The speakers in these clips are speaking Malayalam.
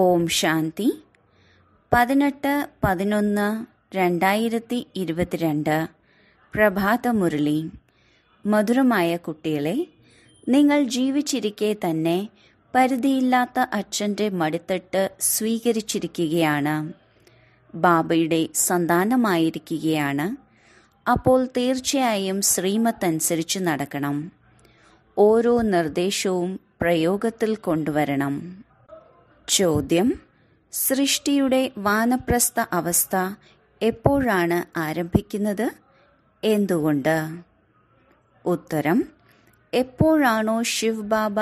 Om Shanti 18-11-2022 പ്രഭാത മുരളി മധുരമായ കുട്ടികളെ നിങ്ങൾ ജീവിച്ചിരിക്കെ തന്നെ പരിധിയില്ലാത്ത അച്ഛന്റെ മടിത്തട്ട് സ്വീകരിച്ചിരിക്കുകയാണ്. ബാബയുടെ സന്താനമായിരിക്കുകയാണ്. അപ്പോൾ തീർച്ചയായും ശ്രീമത്തനുസരിച്ച് നടക്കണം. ഓരോ നിർദ്ദേശവും പ്രയോഗത്തിൽ കൊണ്ടുവരണം. ചോദ്യം: സൃഷ്ടിയുടെ വാനപ്രസ്ഥ അവസ്ഥ എപ്പോഴാണ് ആരംഭിക്കുന്നത്? എന്തുകൊണ്ട്? ഉത്തരം: എപ്പോഴാണോ ശിവ് ബാബ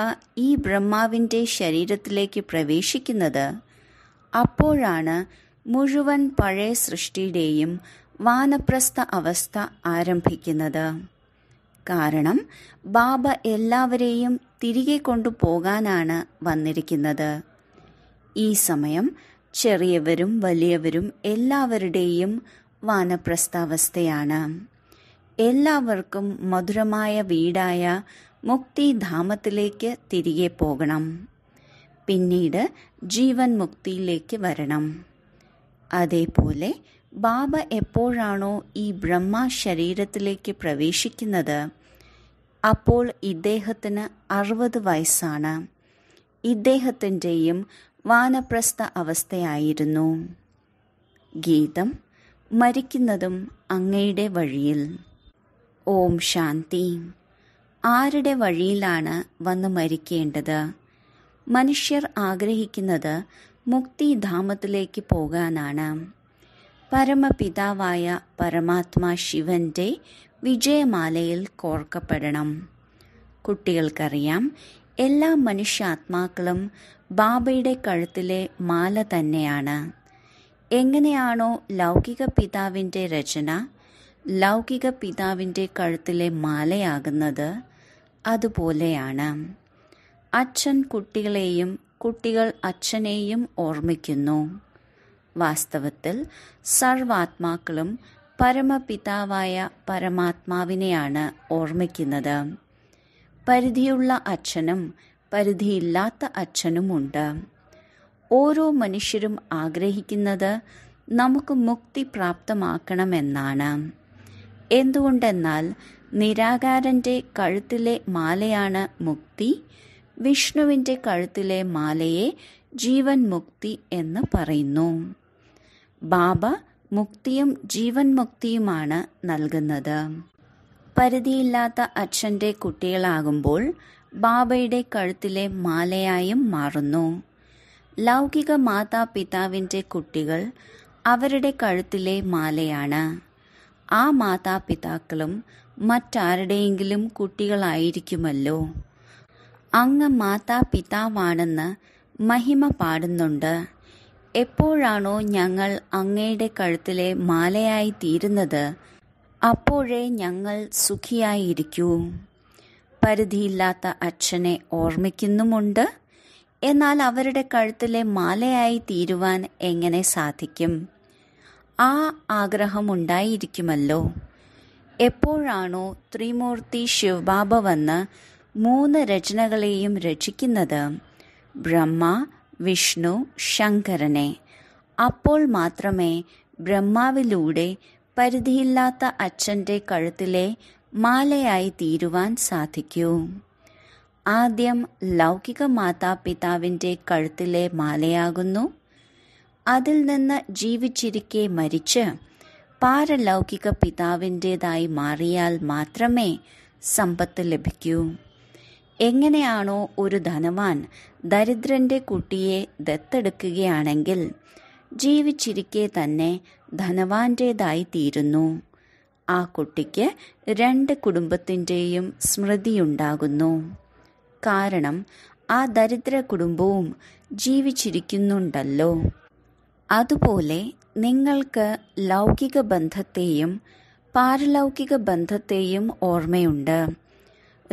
ഈ ബ്രഹ്മാവിൻ്റെ ശരീരത്തിലേക്ക് പ്രവേശിക്കുന്നത് അപ്പോഴാണ് മുഴുവൻ പഴയ സൃഷ്ടിയുടെയും വാനപ്രസ്ഥ അവസ്ഥ ആരംഭിക്കുന്നത്. കാരണം ബാബ എല്ലാവരെയും തിരികെ കൊണ്ടുപോകാനാണ് വന്നിരിക്കുന്നത്. ഈ സമയം ചെറിയവരും വലിയവരും എല്ലാവരുടെയും വാനപ്രസ്ഥാവസ്ഥയാണ്. എല്ലാവർക്കും മധുരമായ വീടായ മുക്തിധാമത്തിലേക്ക് തിരികെ പോകണം. പിന്നീട് ജീവൻ മുക്തിയിലേക്ക് വരണം. അതേപോലെ ബാബ എപ്പോഴാണോ ഈ ബ്രഹ്മ ശരീരത്തിലേക്ക് പ്രവേശിക്കുന്നത് അപ്പോൾ ഇദ്ദേഹത്തിന് 60 വയസ്സാണ്. ഇദ്ദേഹത്തിൻ്റെയും വാനപ്രസ്ഥ അവസ്ഥയായിരുന്നു. ഗീതം: മരിക്കുന്നതും അങ്ങയുടെ വഴിയിൽ. ഓം ശാന്തി. ആരുടെ വഴിയിലാണ് വന്ന് മരിക്കേണ്ടത്? മനുഷ്യർ ആഗ്രഹിക്കുന്നത് മുക്തിധാമത്തിലേക്ക് പോകാനാണ്. പരമപിതാവായ പരമാത്മാ ശിവന്റെ വിജയമാലയിൽ കോർക്കപ്പെടണം. കുട്ടികൾക്കറിയാം, എല്ലാ മനുഷ്യാത്മാക്കളും ബാബയുടെ കഴുത്തിലെ മാല തന്നെയാണ്. എങ്ങനെയാണോ ലൗകിക പിതാവിൻ്റെ രചന ലൗകിക പിതാവിൻ്റെ കഴുത്തിലെ മാലയാകുന്നത് അതുപോലെയാണ്. അച്ഛൻ കുട്ടികളെയും കുട്ടികൾ അച്ഛനെയും ഓർമ്മിക്കുന്നു. വാസ്തവത്തിൽ സർവാത്മാക്കളും പരമപിതാവായ പരമാത്മാവിനെയാണ് ഓർമ്മിക്കുന്നത്. പരിധിയുള്ള അച്ഛനും പരിധിയില്ലാത്ത അച്ഛനുമുണ്ട്. ഓരോ മനുഷ്യരും ആഗ്രഹിക്കുന്നത് നമുക്ക് മുക്തി പ്രാപ്തമാക്കണമെന്നാണ്. എന്തുകൊണ്ടെന്നാൽ നിരാകാരൻ്റെ കഴുത്തിലെ മാലയാണ് മുക്തി. വിഷ്ണുവിൻ്റെ കഴുത്തിലെ മാലയെ ജീവൻ മുക്തി എന്ന് പറയുന്നു. ബാബ മുക്തിയും ജീവൻ മുക്തിയുമാണ് നൽകുന്നത്. പരിധിയില്ലാത്ത അച്ഛൻ്റെ കുട്ടികളാകുമ്പോൾ ബാബയുടെ കഴുത്തിലെ മാലയായും മാറുന്നു. ലൗകിക മാതാപിതാവിൻ്റെ കുട്ടികൾ അവരുടെ കഴുത്തിലെ മാലയാണ്. ആ മാതാപിതാക്കളും മറ്റാരുടെയെങ്കിലും കുട്ടികളായിരിക്കുമല്ലോ. അങ്ങ് മാതാപിതാവാണെന്ന് മഹിമ പാടുന്നുണ്ട്. എപ്പോഴാണോ ഞങ്ങൾ അങ്ങയുടെ കഴുത്തിലെ മാലയായി തീരുന്നത് അപ്പോഴേ ഞങ്ങൾ സുഖിയായിരിക്കൂ. പരിധിയില്ലാത്ത അച്ഛനെ ഓർമ്മിക്കുന്നുമുണ്ട്. എന്നാൽ അവരുടെ കഴുത്തിലെ മാലയായി തീരുവാൻ എങ്ങനെ സാധിക്കും? ആ ആഗ്രഹമുണ്ടായിരിക്കുമല്ലോ. എപ്പോഴാണോ ത്രിമൂർത്തി ശിവബാബ വന്ന് 3 രചനകളെയും രചിക്കുന്നത്, ബ്രഹ്മ വിഷ്ണു ശങ്കരനെ, അപ്പോൾ മാത്രമേ ബ്രഹ്മാവിലൂടെ പരിധിയില്ലാത്ത അച്ഛൻ്റെ കഴുത്തിലെ മാലയായി തീരുവാൻ സാധിക്കൂ. ആദ്യം ലൗകിക മാതാപിതാവിൻ്റെ കഴുത്തിലെ മാലയാകുന്നു. അതിൽ നിന്ന് ജീവിച്ചിരിക്കെ മരിച്ച് പാരലൗകിക പിതാവിൻ്റേതായി മാറിയാൽ മാത്രമേ സമ്പത്ത് ലഭിക്കൂ. എങ്ങനെയാണോ ഒരു ധനവാൻ ദരിദ്രൻ്റെ കുട്ടിയെ ദത്തെടുക്കുകയാണെങ്കിൽ ജീവിച്ചിരിക്കെ തന്നെ ധനവാൻ്റേതായി തീരുന്നു. ആ കുട്ടിക്ക് 2 കുടുംബത്തിൻ്റെയും സ്മൃതിയുണ്ടാകുന്നു. കാരണം ആ ദരിദ്ര കുടുംബവും ജീവിച്ചിരിക്കുന്നുണ്ടല്ലോ. അതുപോലെ നിങ്ങൾക്ക് ലൗകിക ബന്ധത്തെയും പാരലൗകിക ബന്ധത്തെയും ഓർമ്മയുണ്ട്.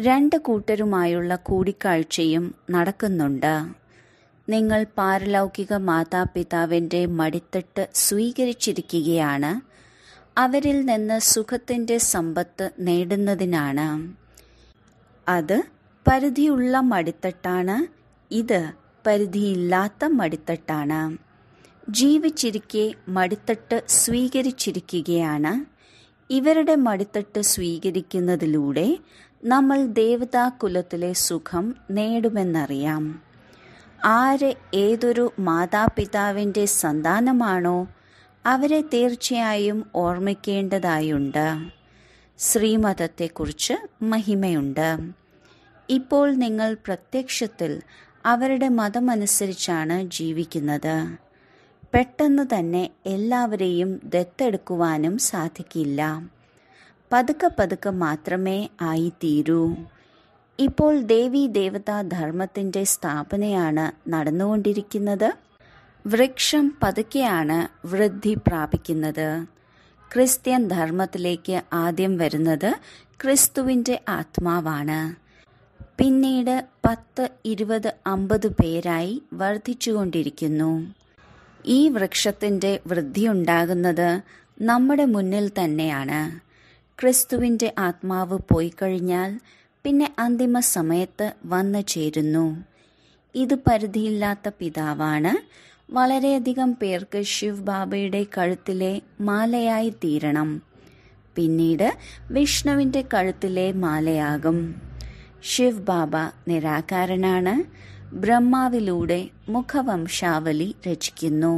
2 കൂട്ടരുമായുള്ള കൂടിക്കാഴ്ചയും നടക്കുന്നുണ്ട്. നിങ്ങൾ പാരലൗകിക മാതാപിതാവിൻ്റെ മടിത്തട്ട് സ്വീകരിച്ചിരിക്കുകയാണ്. അവരിൽ നിന്ന് സുഖത്തിൻ്റെ സമ്പത്ത് നേടുന്നതിനാണ്. അത് പരിധിയുള്ള മടിത്തട്ടാണ്. ഇത് പരിധിയില്ലാത്ത മടിത്തട്ടാണ്. ജീവിച്ചിരിക്കെ മടിത്തട്ട് സ്വീകരിച്ചിരിക്കുകയാണ്. ഇവരുടെ മടിത്തട്ട് സ്വീകരിക്കുന്നതിലൂടെ നമ്മൾ ദേവതാകുലത്തിലെ സുഖം നേടുമെന്നറിയാം. ആര് ഏതൊരു മാതാപിതാവിൻ്റെ സന്താനമാണോ അവരെ തീർച്ചയായും ഓർമ്മിക്കേണ്ടതായുണ്ട്. ശ്രീമതത്തെക്കുറിച്ച് മഹിമയുണ്ട്. ഇപ്പോൾ നിങ്ങൾ പ്രത്യക്ഷത്തിൽ അവരുടെ മതമനുസരിച്ചാണ് ജീവിക്കുന്നത്. പെട്ടെന്ന് തന്നെ എല്ലാവരെയും ദത്തെടുക്കുവാനും സാധിക്കില്ല. പതുക്കെ പതുക്കെ മാത്രമേ ആയിത്തീരൂ. ഇപ്പോൾ ദേവീ ദേവതാ ധർമ്മത്തിൻ്റെ സ്ഥാപനയാണ് നടന്നുകൊണ്ടിരിക്കുന്നത്. വൃക്ഷം പതുക്കെയാണ് വൃദ്ധി പ്രാപിക്കുന്നത്. ക്രിസ്ത്യൻ ധർമ്മത്തിലേക്ക് ആദ്യം വരുന്നത് ക്രിസ്തുവിൻ്റെ ആത്മാവാണ്. പിന്നീട് 10, 20, 50 പേരായി വർദ്ധിച്ചുകൊണ്ടിരിക്കുന്നു. ഈ വൃക്ഷത്തിൻ്റെ വൃദ്ധിയുണ്ടാകുന്നത് നമ്മുടെ മുന്നിൽ തന്നെയാണ്. ക്രിസ്തുവിൻ്റെ ആത്മാവ് പോയിക്കഴിഞ്ഞാൽ പിന്നെ അന്തിമ സമയത്ത് വന്നു ചേരുന്നു. ഇത് പരിധിയില്ലാത്ത പിതാവാണ്. വളരെയധികം പേർക്ക് ശിവ് ബാബയുടെ കഴുത്തിലെ മാലയായി തീരണം. പിന്നീട് വിഷ്ണുവിൻ്റെ കഴുത്തിലെ മാലയാകും. ശിവ് ബാബ നിരാകാരനാണ്. ബ്രഹ്മാവിലൂടെ മുഖവംശാവലി രചിക്കുന്നു.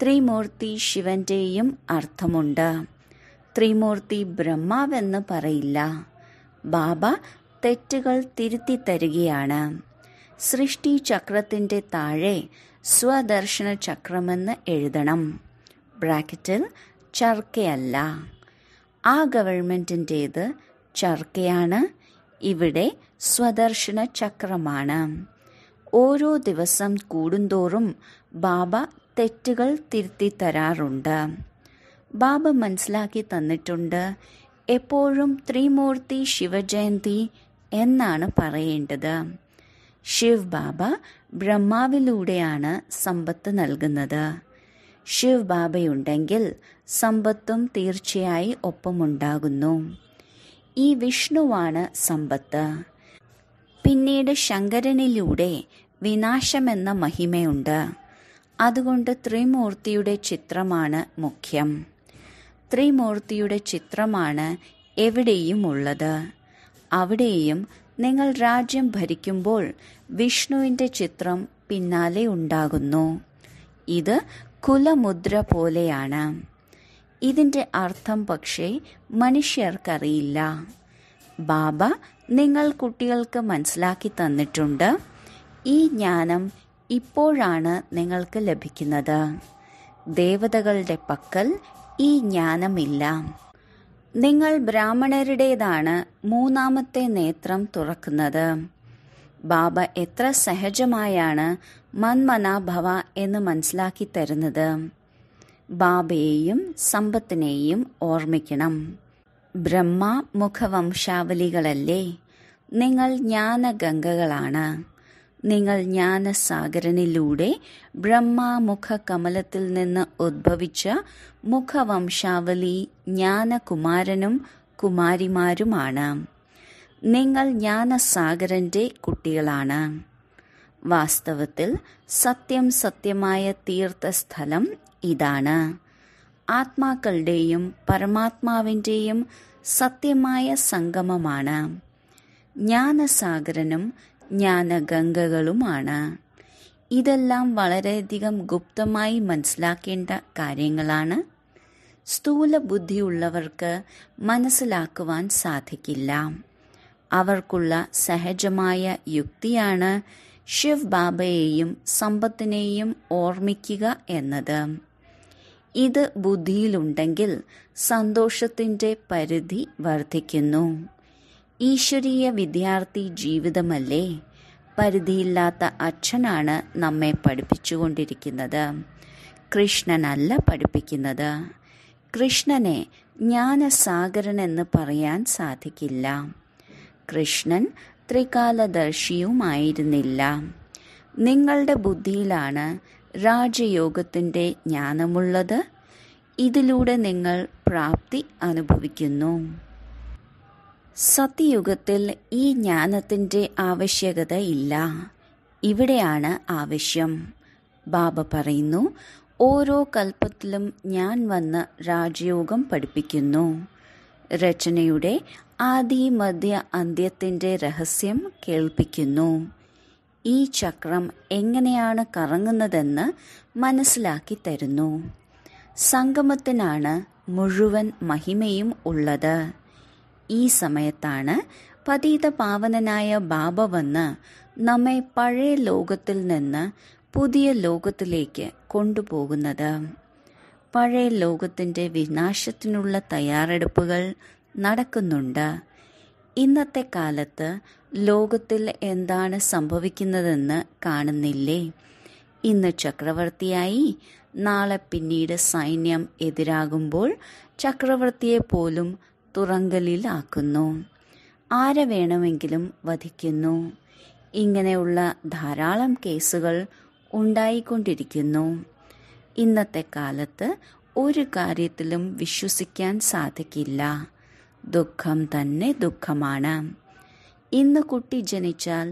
ത്രിമൂർത്തി ശിവന്റെയും അർത്ഥമുണ്ട്. ത്രിമൂർത്തി ബ്രഹ്മാവെന്ന് പറയില്ല. ബാബ തെറ്റുകൾ തിരുത്തി തരികയാണ്. സൃഷ്ടി ചക്രത്തിൻ്റെ താഴെ സ്വദർശന ചക്രമെന്ന് എഴുതണം. ബ്രാക്കറ്റിൽ ചർക്കയല്ല. ആ ഗവൺമെൻറ്റിൻ്റേത് ചർക്കയാണ്, ഇവിടെ സ്വദർശന ചക്രമാണ്. ഓരോ ദിവസം കൂടുന്തോറും ബാബ തെറ്റുകൾ തിരുത്തി തരാറുണ്ട്. ബാബ മനസ്സിലാക്കി തന്നിട്ടുണ്ട് എപ്പോഴും ത്രിമൂർത്തി ശിവജയന്തി എന്നാണ് പറയേണ്ടത്. ശിവ് ബാബ ബ്രഹ്മാവിലൂടെയാണ് സമ്പത്ത് നൽകുന്നത്. ശിവ് ബാബയുണ്ടെങ്കിൽ സമ്പത്തും തീർച്ചയായി ഒപ്പമുണ്ടാകുന്നു. ഈ വിഷ്ണുവാണ് സമ്പത്ത്. പിന്നീട് ശങ്കരനിലൂടെ വിനാശമെന്ന മഹിമയുണ്ട്. അതുകൊണ്ട് ത്രിമൂർത്തിയുടെ ചിത്രമാണ് മുഖ്യം. ത്രിമൂർത്തിയുടെ ചിത്രമാണ് എവിടെയും ഉള്ളത്. അവിടെയും നിങ്ങൾ രാജ്യം ഭരിക്കുമ്പോൾ വിഷ്ണുവിൻ്റെ ചിത്രം പിന്നാലെ ഉണ്ടാകുന്നു. ഇത് കുലമുദ്ര പോലെയാണ്. ഇതിൻ്റെ അർത്ഥം പക്ഷേ മനുഷ്യർക്കറിയില്ല. ബാബ നിങ്ങൾ കുട്ടികൾക്ക് മനസ്സിലാക്കി തന്നിട്ടുണ്ട്. ഈ ജ്ഞാനം ഇപ്പോഴാണ് നിങ്ങൾക്ക് ലഭിക്കുന്നത്. ദേവതകളുടെ പക്കൽ ഈ ജ്ഞാനമില്ല. നിങ്ങൾ ബ്രാഹ്മണരുടേതാണ് 3ാമത്തെ നേത്രം തുറക്കുന്നത്. ബാബ എത്ര സഹജമായാണ് മന്മനാഭവ എന്ന് മനസ്സിലാക്കി തരുന്നത്. ബാബയെയും സമ്പത്തിനെയും ഓർമ്മിക്കണം. ബ്രഹ്മ മുഖവംശാവലികളല്ലേ? നിങ്ങൾ ജ്ഞാനഗംഗകളാണ്. നിങ്ങൾ ജ്ഞാനസാഗരനിലൂടെ ബ്രഹ്മ മുഖ കമലത്തിൽ നിന്ന് ഉദ്ഭവിച്ച മുഖവംശാവലി ജ്ഞാനകുമാരനും കുമാരിമാരുമാണ്. നിങ്ങൾ ജ്ഞാനസാഗരൻ്റെ കുട്ടികളാണ്. വാസ്തവത്തിൽ സത്യം സത്യമായ തീർത്ഥസ്ഥലം ഇതാണ്. ആത്മാക്കളുടെയും പരമാത്മാവിൻ്റെയും സത്യമായ സംഗമമാണ്. ജ്ഞാനസാഗരനും ജ്ഞാനഗംഗകളുമാണ്. ഇതെല്ലാം വളരെയധികം ഗുപ്തമായി മനസ്സിലാക്കേണ്ട കാര്യങ്ങളാണ്. സ്ഥൂല ബുദ്ധിയുള്ളവർക്ക് മനസ്സിലാക്കുവാൻ സാധിക്കില്ല. അവർക്കുള്ള സഹജമായ യുക്തിയാണ് ശിവ് ബാബയെയും സമ്പത്തിനെയും ഓർമ്മിക്കുക എന്നത്. ഇത് ബുദ്ധിയിലുണ്ടെങ്കിൽ സന്തോഷത്തിൻ്റെ പരിധി വർദ്ധിക്കുന്നു. ഈശ്വരീയ വിദ്യാർത്ഥി ജീവിതമല്ലേ? പരിധിയില്ലാത്ത അച്ഛനാണ് നമ്മെ പഠിപ്പിച്ചുകൊണ്ടിരിക്കുന്നത്. കൃഷ്ണനല്ല പഠിപ്പിക്കുന്നത്. കൃഷ്ണനെ ജ്ഞാനസാഗരനെന്ന് പറയാൻ സാധിക്കില്ല. കൃഷ്ണൻ ത്രികാലദർശിയുമായിരുന്നില്ല. നിങ്ങളുടെ ബുദ്ധിയിലാണ് രാജയോഗത്തിൻ്റെ ജ്ഞാനമുള്ളത്. ഇതിലൂടെ നിങ്ങൾ പ്രാപ്തി അനുഭവിക്കുന്നു. സത്യയുഗത്തിൽ ഈ ജ്ഞാനത്തിൻ്റെ ആവശ്യകത ഇല്ല. ഇവിടെയാണ് ആവശ്യം. ബാബ പറയുന്നു, ഓരോ കൽപ്പത്തിലും ഞാൻ വന്ന് രാജയോഗം പഠിപ്പിക്കുന്നു. രചനയുടെ ആദി മധ്യ അന്ത്യത്തിൻ്റെ രഹസ്യം കേൾപ്പിക്കുന്നു. ഈ ചക്രം എങ്ങനെയാണ് കറങ്ങുന്നതെന്ന് മനസ്സിലാക്കി തരുന്നു. സംഗമത്തിനാണ് മുഴുവൻ മഹിമയും ഉള്ളത്. ഈ സമയത്താണ് പതിത പാവനനായ ബാബ വന്ന് നമ്മെ പഴയ ലോകത്തിൽ നിന്ന് പുതിയ ലോകത്തിലേക്ക് കൊണ്ടുപോകുന്നത്. പഴയ ലോകത്തിൻ്റെ വിനാശത്തിനുള്ള തയ്യാറെടുപ്പുകൾ നടക്കുന്നുണ്ട്. ഇന്നത്തെ കാലത്ത് ലോകത്തിൽ എന്താണ് സംഭവിക്കുന്നതെന്ന് കാണുന്നില്ലേ? ഇന്ന് ചക്രവർത്തിയായി, നാളെ പിന്നീട് സൈന്യം എതിരാകുമ്പോൾ ചക്രവർത്തിയെ പോലും തുറങ്കലിലാക്കുന്നു. ആരെ വേണമെങ്കിലും വധിക്കുന്നു. ഇങ്ങനെയുള്ള ധാരാളം കേസുകൾ ഉണ്ടായിക്കൊണ്ടിരിക്കുന്നു. ഇന്നത്തെ കാലത്ത് ഒരു കാര്യത്തിലും വിശ്വസിക്കാൻ സാധിക്കില്ല. ദുഃഖം തന്നെ ദുഃഖമാണ്. ഇന്ന് കുട്ടി ജനിച്ചാൽ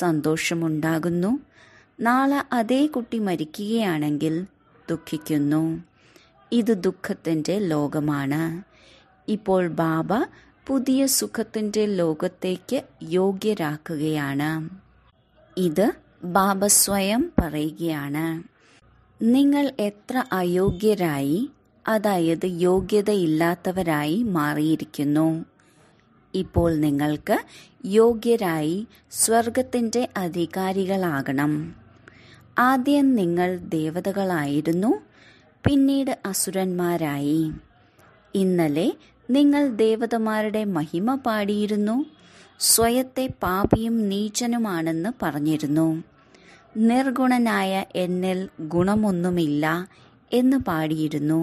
സന്തോഷമുണ്ടാകുന്നു, നാളെ അതേ കുട്ടി മരിക്കുകയാണെങ്കിൽ ദുഃഖിക്കുന്നു. ഇത് ദുഃഖത്തിൻ്റെ ലോകമാണ്. ഇപ്പോൾ ബാബ പുതിയ സുഖത്തിൻ്റെ ലോകത്തേക്ക് യോഗ്യരാക്കുകയാണ്. ഇത് ബാബ സ്വയം പറയുകയാണ്. നിങ്ങൾ എത്ര അയോഗ്യരായി, അതായത് യോഗ്യതയില്ലാത്തവരായി മാറിയിരിക്കുന്നു. ഇപ്പോൾ നിങ്ങൾക്ക് യോഗ്യരായി സ്വർഗത്തിൻ്റെ അധികാരികളാകണം. ആദ്യം നിങ്ങൾ ദേവതകളായിരുന്നു, പിന്നീട് അസുരന്മാരായി. ഇന്നലെ നിങ്ങൾ ദേവതമാരുടെ മഹിമ പാടിയിരുന്നു, സ്വയത്തെ പാപിയും നീചനുമാണെന്ന് പറഞ്ഞിരുന്നു. നിർഗുണനായ എന്നിൽ ഗുണമൊന്നുമില്ല എന്ന് പാടിയിരുന്നു.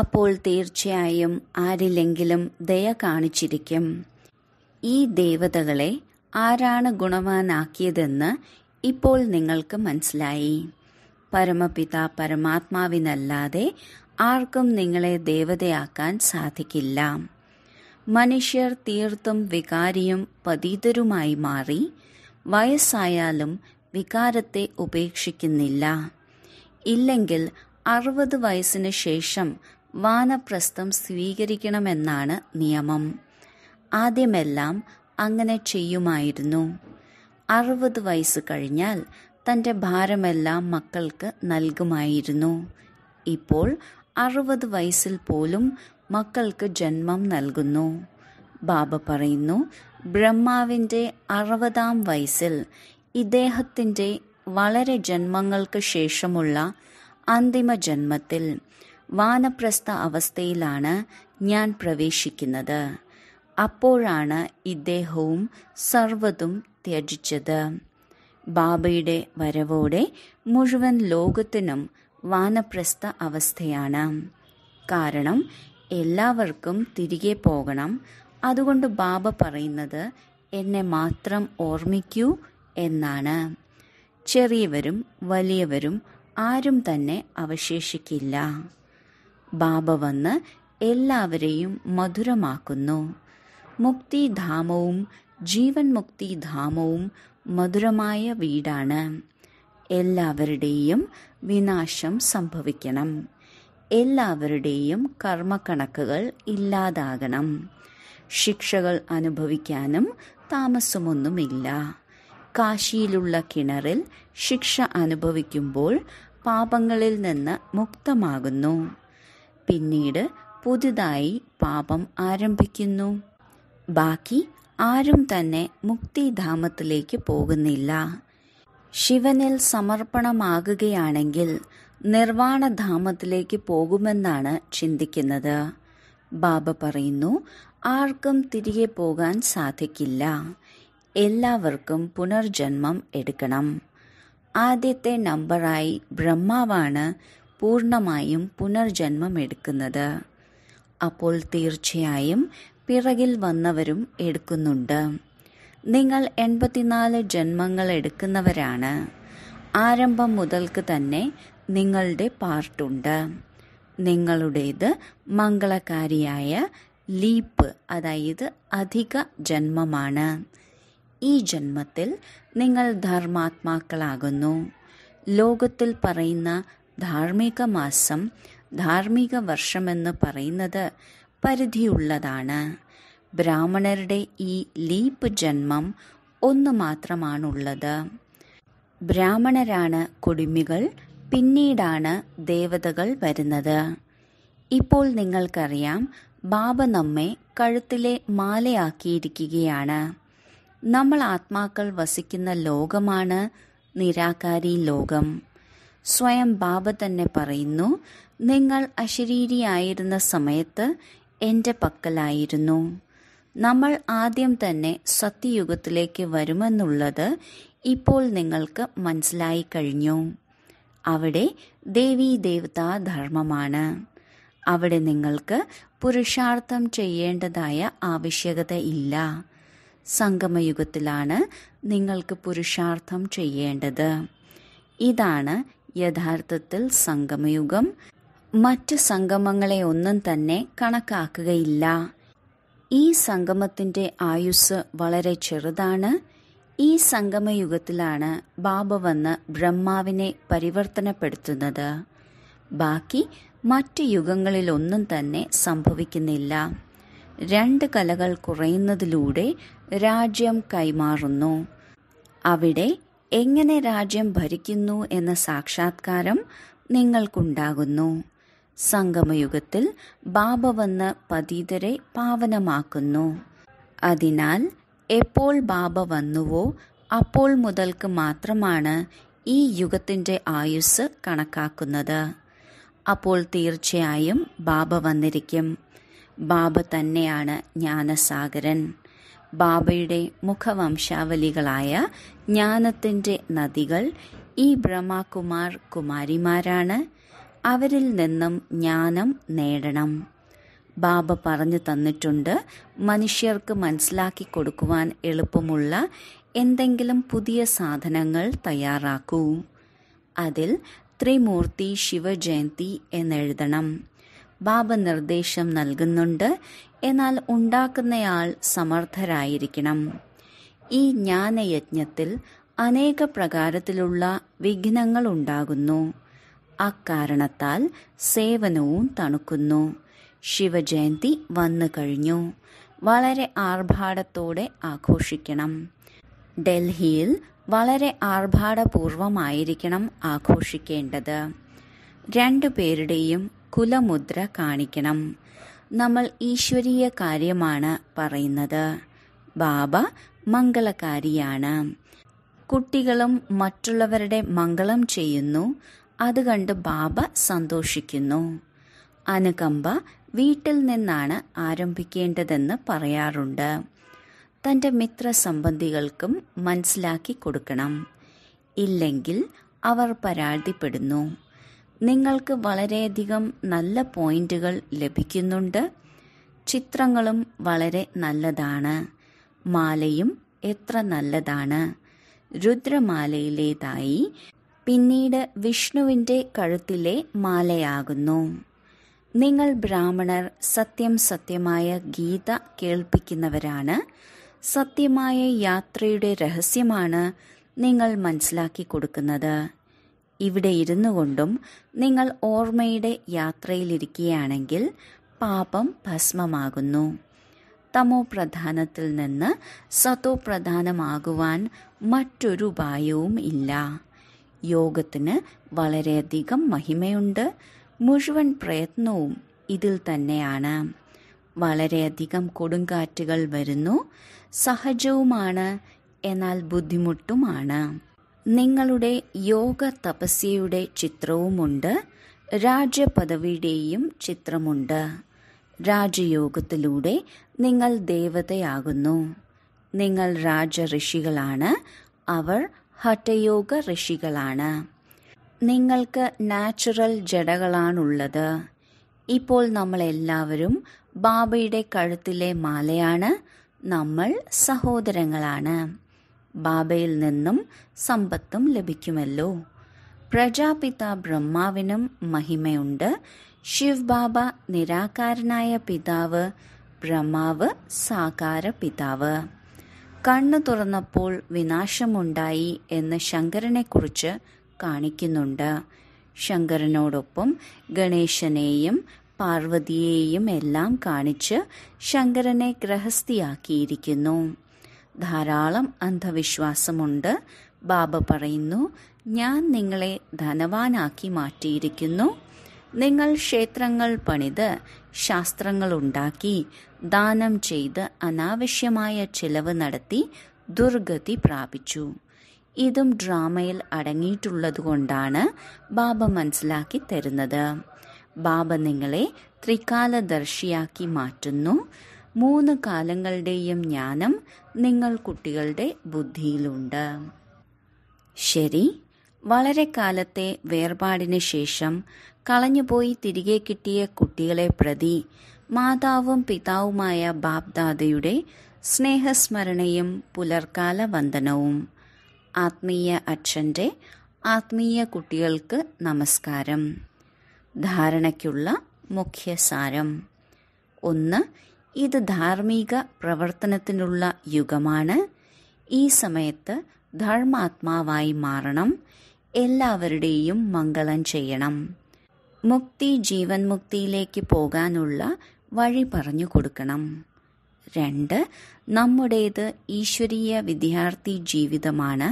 അപ്പോൾ തീർച്ചയായും ആരിലെങ്കിലും ദയ കാണിച്ചിരിക്കും. ഈ ദേവതകളെ ആരാണ് ഗുണവാനാക്കിയതെന്ന് ഇപ്പോൾ നിങ്ങൾക്ക് മനസ്സിലായി. പരമപിതാ പരമാത്മാവിനല്ലാതെ ആർക്കും നിങ്ങളെ ദേവതയാക്കാൻ സാധിക്കില്ല. മനുഷ്യർ തീർത്തും വികാരിയും പതിതരുമായി മാറി. വയസ്സായാലും വികാരത്തെ ഉപേക്ഷിക്കുന്നില്ല. ഇല്ലെങ്കിൽ 60 വയസ്സിന് ശേഷം വാനപ്രസ്ഥം സ്വീകരിക്കണമെന്നാണ് നിയമം. ആദ്യമെല്ലാം അങ്ങനെ ചെയ്യുമായിരുന്നു. 60 വയസ്സ് കഴിഞ്ഞാൽ തൻ്റെ ഭാരമെല്ലാം മക്കൾക്ക് നൽകുമായിരുന്നു. ഇപ്പോൾ 60 വയസ്സിൽ പോലും മക്കൾക്ക് ജന്മം നൽകുന്നു. ബാബ പറയുന്നു, ബ്രഹ്മാവിൻ്റെ 60-ാം വയസ്സിൽ ഇദ്ദേഹത്തിൻ്റെ വളരെ ജന്മങ്ങൾക്ക് ശേഷമുള്ള അന്തിമ ജന്മത്തിൽ വാനപ്രസ്ഥ അവസ്ഥയിലാണ് ഞാൻ പ്രവേശിക്കുന്നത്. അപ്പോഴാണ് ഇദ്ദേഹവും സർവ്വതും ത്യജിച്ചത്. ബാബയുടെ വരവോടെ മുഴുവൻ ലോകത്തിനും വാനപ്രസ്ഥ അവസ്ഥയാണ്. കാരണം എല്ലാവർക്കും തിരികെ പോകണം. അതുകൊണ്ട് ബാബ പറയുന്നത്, എന്നെ മാത്രം ഓർമ്മിക്കൂ എന്നാണ്. ചെറിയവരും വലിയവരും ആരും തന്നെ അവശേഷിക്കില്ല. ബാബ വന്ന് എല്ലാവരെയും മധുരമാക്കുന്നു. മുക്തിധാമവും ജീവൻ മുക്തിധാമവും മധുരമായ വീടാണ്. എല്ലാവരുടെയും വിനാശം സംഭവിക്കണം. എല്ലാവരുടെയും കർമ്മക്കണക്കുകൾ ഇല്ലാതാകണം. ശിക്ഷകൾ അനുഭവിക്കാനും താമസമൊന്നുമില്ല. കാശിയിലുള്ള കിണറിൽ ശിക്ഷ അനുഭവിക്കുമ്പോൾ പാപങ്ങളിൽ നിന്ന് മുക്തമാകുന്നു. പിന്നീട് പുതുതായി പാപം ആരംഭിക്കുന്നു. ബാക്കി ആരും തന്നെ മുക്തിധാമത്തിലേക്ക് പോകുന്നില്ല. ശിവനിൽ സമർപ്പണമാകുകയാണെങ്കിൽ നിർവാണധാമത്തിലേക്ക് പോകുമെന്നാണ് ചിന്തിക്കുന്നത്. ബാബ പറയുന്നു, ആർക്കും തിരികെ പോകാൻ സാധിക്കില്ല. എല്ലാവർക്കും പുനർജന്മം എടുക്കണം. ആദ്യത്തെ നമ്പറായി ബ്രഹ്മാവാണ് പൂർണ്ണമായും പുനർജന്മം എടുക്കുന്നത്. അപ്പോൾ തീർച്ചയായും പിറകിൽ വന്നവരും എടുക്കുന്നുണ്ട്. നിങ്ങൾ 84 ജന്മങ്ങൾ എടുക്കുന്നവരാണ്. ആരംഭം മുതൽക്ക് തന്നെ നിങ്ങളുടെ പാർട്ടുണ്ട്. നിങ്ങളുടേത് മംഗളകാരിയായ ലീപ്പ്, അതായത് അധിക ജന്മമാണ്. ഈ ജന്മത്തിൽ നിങ്ങൾ ധർമാത്മാക്കളാകുന്നു. ലോകത്തിൽ പറയുന്ന ധാർമ്മിക മാസം, ധാർമ്മിക വർഷമെന്ന് പറയുന്നത് പരിധിയുള്ളതാണ്. ബ്രാഹ്മണരുടെ ഈ ലീപ് ജന്മം ഒന്ന് മാത്രമാണുള്ളത്. ബ്രാഹ്മണരാണ് കുടിമികൾ, പിന്നീടാണ് ദേവതകൾ വരുന്നത്. ഇപ്പോൾ നിങ്ങൾക്കറിയാം, ബാബ നമ്മെ കഴുത്തിലെ മാലയാക്കിയിരിക്കുകയാണ്. നമ്മൾ ആത്മാക്കൾ വസിക്കുന്ന ലോകമാണ് നിരാകാരി ലോകം. സ്വയം ബാബ തന്നെ പറയുന്നു, നിങ്ങൾ അശരീരിയായിരുന്ന സമയത്ത് എൻ്റെ പക്കലായിരുന്നു. നമ്മൾ ആദ്യം തന്നെ സത്യയുഗത്തിലേക്ക് വരുമെന്നുള്ളത് ഇപ്പോൾ നിങ്ങൾക്ക് മനസ്സിലായി കഴിഞ്ഞു. അവിടെ ദേവീ ദേവതാ ധർമ്മമാണ്. അവിടെ നിങ്ങൾക്ക് പുരുഷാർത്ഥം ചെയ്യേണ്ടതായ ആവശ്യകതയില്ല. സംഗമയുഗത്തിലാണ് നിങ്ങൾക്ക് പുരുഷാർത്ഥം ചെയ്യേണ്ടത്. ഇതാണ് യഥാർത്ഥത്തിൽ സംഗമയുഗം. മറ്റ് സംഗമങ്ങളെ ഒന്നും തന്നെ കണക്കാക്കുകയില്ല. ഈ സംഗമത്തിൻ്റെ ആയുസ് വളരെ ചെറുതാണ്. ഈ സംഗമയുഗത്തിലാണ് ബാബ വന്ന് ബ്രഹ്മാവിനെ പരിവർത്തനപ്പെടുത്തുന്നത്. ബാക്കി മറ്റ് യുഗങ്ങളിലൊന്നും തന്നെ സംഭവിക്കുന്നില്ല. രണ്ട് കലകൾ കുറയുന്നതിലൂടെ രാജ്യം കൈമാറുന്നു. അവിടെ എങ്ങനെ രാജ്യം ഭരിക്കുന്നു എന്ന സാക്ഷാത്കാരം നിങ്ങൾക്കുണ്ടാകുന്നു. സംഗമയുഗത്തിൽ ബാബ വന്ന് പതിതരെ പാവനമാക്കുന്നു. അതിനാൽ എപ്പോൾ ബാബ വന്നുവോ അപ്പോൾ മുതൽക്ക് മാത്രമാണ് ഈ യുഗത്തിൻ്റെ ആയുസ് കണക്കാക്കുന്നത്. അപ്പോൾ തീർച്ചയായും ബാബ വന്നിരിക്കും. ബാബ തന്നെയാണ് ജ്ഞാനസാഗരൻ. ബാബയുടെ മുഖവംശാവലികളായ ജ്ഞാനത്തിൻ്റെ നദികൾ ഈ ബ്രഹ്മകുമാർ കുമാരിമാരാണ്. അവരിൽ നിന്നും ജ്ഞാനം നേടണം. ബാബ പറഞ്ഞു തന്നിട്ടുണ്ട്, മനുഷ്യർക്ക് മനസ്സിലാക്കി കൊടുക്കുവാൻ എളുപ്പമുള്ള എന്തെങ്കിലും പുതിയ സാധനങ്ങൾ തയ്യാറാക്കൂ. അതിൽ ത്രിമൂർത്തി ശിവജയന്തി എന്നെഴുതണം. ബാബ നിർദ്ദേശം നൽകുന്നുണ്ട്, എന്നാൽ ഉണ്ടാക്കുന്നയാൾ സമർത്ഥരായിരിക്കണം. ഈ ജ്ഞാനയജ്ഞത്തിൽ അനേക പ്രകാരത്തിലുള്ള വിഘ്നങ്ങൾ ഉണ്ടാകുന്നു. അക്കാരണത്താൽ സേവനവും തണുക്കുന്നു. ശിവജയന്തി വന്നു കഴിഞ്ഞു. വളരെ ആർഭാടത്തോടെ ആഘോഷിക്കണം. ഡൽഹിയിൽ വളരെ ആർഭാടപൂർവമായിരിക്കണം ആഘോഷിക്കേണ്ടത്. രണ്ടുപേരുടെയും കുലമുദ്ര കാണിക്കണം. നമ്മൾ ഈശ്വരീയ കാര്യമാണ് പറയുന്നത്. ബാബ മംഗളകാരിയാണ്. കുട്ടികളും മറ്റുള്ളവരുടെ മംഗളം ചെയ്യുന്നു. അത് കണ്ട് ബാബ സന്തോഷിക്കുന്നു. അനുകമ്പ വീട്ടിൽ നിന്നാണ് ആരംഭിക്കേണ്ടതെന്ന് പറയാറുണ്ട്. തൻ്റെ മിത്രസംബന്ധികൾക്കും മനസ്സിലാക്കി കൊടുക്കണം. ഇല്ലെങ്കിൽ അവർ പരാതിപ്പെടുന്നു. നിങ്ങൾക്ക് വളരെയധികം നല്ല പോയിന്റുകൾ ലഭിക്കുന്നുണ്ട്. ചിത്രങ്ങളും വളരെ നല്ലതാണ്. മാലയും എത്ര നല്ലതാണ്. രുദ്രമാലയിലേതായി പിന്നീട് വിഷ്ണുവിൻ്റെ കഴുത്തിലെ മാലയാകുന്നു. നിങ്ങൾ ബ്രാഹ്മണർ സത്യം സത്യമായ ഗീത കേൾപ്പിക്കുന്നവരാണ്. സത്യമായ യാത്രയുടെ രഹസ്യമാണ് നിങ്ങൾ മനസ്സിലാക്കി കൊടുക്കുന്നത്. ഇവിടെ ഇരുന്നു കൊണ്ടും നിങ്ങൾ ഓർമ്മയുടെ യാത്രയിലിരിക്കുകയാണെങ്കിൽ പാപം ഭസ്മമാകുന്നു. തമോ പ്രധാനത്തിൽ നിന്ന് സത്തോ പ്രധാനമാകുവാൻ മറ്റൊരു ഉപായവും ഇല്ല. യോഗത്തിന് വളരെയധികം മഹിമയുണ്ട്. മുഴുവൻ പ്രയത്നവും ഇതിൽ തന്നെയാണ്. വളരെയധികം കൊടുങ്കാറ്റുകൾ വരുന്നു. സഹജവുമാണ്, എന്നാൽ ബുദ്ധിമുട്ടുമാണ്. നിങ്ങളുടെ യോഗ തപസ്യയുടെ ചിത്രവുമുണ്ട്. രാജപദവിയുടെയും ചിത്രമുണ്ട്. രാജയോഗത്തിലൂടെ നിങ്ങൾ ദേവതയാകുന്നു. നിങ്ങൾ രാജഋഷികളാണ്. അവർ ഹഠയോഗ ഋഷികളാണ്. നിങ്ങൾക്ക് നാച്ചുറൽ ജടകളാണുള്ളത്. ഇപ്പോൾ നമ്മളെല്ലാവരും ബാബയുടെ കഴുത്തിലെ മാലയാണ്. നമ്മൾ സഹോദരങ്ങളാണ്. ബാബയിൽ നിന്നും സമ്പത്തും ലഭിക്കുമല്ലോ. പ്രജാപിത ബ്രഹ്മാവിനും മഹിമയുണ്ട്. ശിവ് ബാബ നിരാകാരനായ പിതാവ്, ബ്രഹ്മാവ് സാകാര പിതാവ്. കണ്ണു തുറന്നപ്പോൾ വിനാശമുണ്ടായി എന്ന് ശങ്കരനെക്കുറിച്ച് കാണിക്കുന്നുണ്ട്. ശങ്കരനോടൊപ്പം ഗണേശനെയും പാർവതിയെയും എല്ലാം കാണിച്ച് ശങ്കരനെ ഗ്രഹസ്ഥിയാക്കിയിരിക്കുന്നു. ധാരാളം അന്ധവിശ്വാസമുണ്ട്. ബാബ പറയുന്നു, ഞാൻ നിങ്ങളെ ധനവാനാക്കി മാറ്റിയിരിക്കുന്നു. നിങ്ങൾ ക്ഷേത്രങ്ങൾ പണിത് ശാസ്ത്രങ്ങളുണ്ടാക്കി ദാനം ചെയ്ത് അനാവശ്യമായ ചിലവ് നടത്തി ദുർഗതി പ്രാപിച്ചു. ഇതും ഡ്രാമയിൽ അടങ്ങിയിട്ടുള്ളതുകൊണ്ടാണ് ബാബ മനസ്സിലാക്കി തരുന്നത്. ബാബ നിങ്ങളെ ത്രികാലദർശിയാക്കി മാറ്റുന്നു. 3 കാലങ്ങളുടെയും ജ്ഞാനം നിങ്ങൾ കുട്ടികളുടെ ബുദ്ധിയിലുണ്ട്. ശരി, വളരെ കാലത്തെ വേർപാടിന് ശേഷം കളഞ്ഞുപോയി തിരികെ കിട്ടിയ കുട്ടികളെ പ്രതി മാതാവും പിതാവുമായ ബാപ്ദാദയുടെ സ്നേഹസ്മരണയും പുലർകാല വന്ദനവും. ആത്മീയ അച്ഛൻ്റെ ആത്മീയ കുട്ടികൾക്ക് നമസ്കാരം. ധാരണയ്ക്കുള്ള മുഖ്യസാരം. 1. ഇത് ധാർമ്മിക പ്രവർത്തനത്തിനുള്ള യുഗമാണ്. ഈ സമയത്ത് ധർമാത്മാവായി മാറണം. എല്ലാവരുടെയും മംഗളം ചെയ്യണം. മുക്തി ജീവൻ മുക്തിയിലേക്ക് പോകാനുള്ള വഴി പറഞ്ഞു കൊടുക്കണം. 2. നമ്മുടേത് ഈശ്വരീയ വിദ്യാർത്ഥി ജീവിതമാണ്.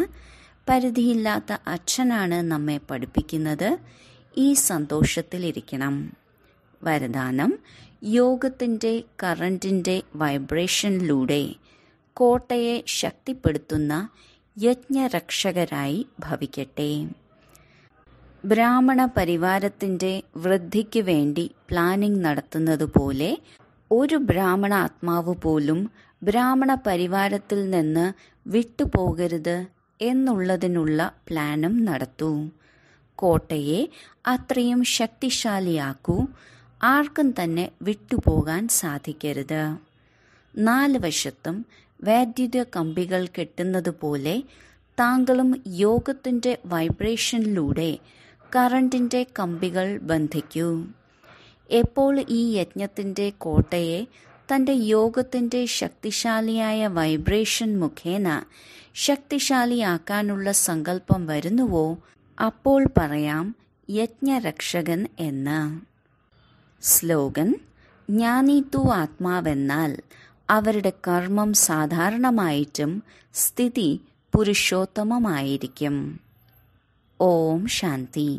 പരിധിയില്ലാത്ത അച്ഛനാണ് നമ്മെ പഠിപ്പിക്കുന്നത്. ഈ സന്തോഷത്തിലിരിക്കണം. വരദാനം യോഗത്തിൻ്റെ കറണ്ടിൻ്റെ വൈബ്രേഷനിലൂടെ കോട്ടയെ ശക്തിപ്പെടുത്തുന്ന യജ്ഞരക്ഷകരായി ഭവിക്കട്ടെ. ബ്രാഹ്മണ പരിവാരത്തിൻ്റെ വൃദ്ധിക്ക് വേണ്ടി പ്ലാനിംഗ് നടത്തുന്നതുപോലെ ഒരു ബ്രാഹ്മണ ആത്മാവ് പോലും ബ്രാഹ്മണ പരിവാരത്തിൽ നിന്ന് വിട്ടുപോകരുത് എന്നുള്ളതിനുള്ള പ്ലാനും നടത്തൂ. കോട്ടയെ അത്രയും ശക്തിശാലിയാക്കൂ. ആർക്കും തന്നെ വിട്ടുപോകാൻ സാധിക്കരുത്. 4 വശത്തും വൈദ്യുത കമ്പികൾ കെട്ടുന്നതുപോലെ താങ്കളും യോഗത്തിൻ്റെ വൈബ്രേഷനിലൂടെ കറണ്ടിൻ്റെ കമ്പികൾ ബന്ധിക്കൂ. എപ്പോൾ ഈ യജ്ഞത്തിൻ്റെ കോട്ടയെ തൻ്റെ യോഗത്തിൻ്റെ ശക്തിശാലിയായ വൈബ്രേഷൻ മുഖേന ശക്തിശാലിയാക്കാനുള്ള സങ്കല്പം വരുന്നുവോ അപ്പോൾ പറയാം യജ്ഞരക്ഷകൻ എന്ന്. സ്ലോഗൻ: ജ്ഞാനി തു ആത്മാവെന്നാൽ അവരുടെ കർമ്മം സാധാരണമായിട്ടും സ്ഥിതി പുരുഷോത്തമമായിരിക്കും. ഓം ശാന്തി.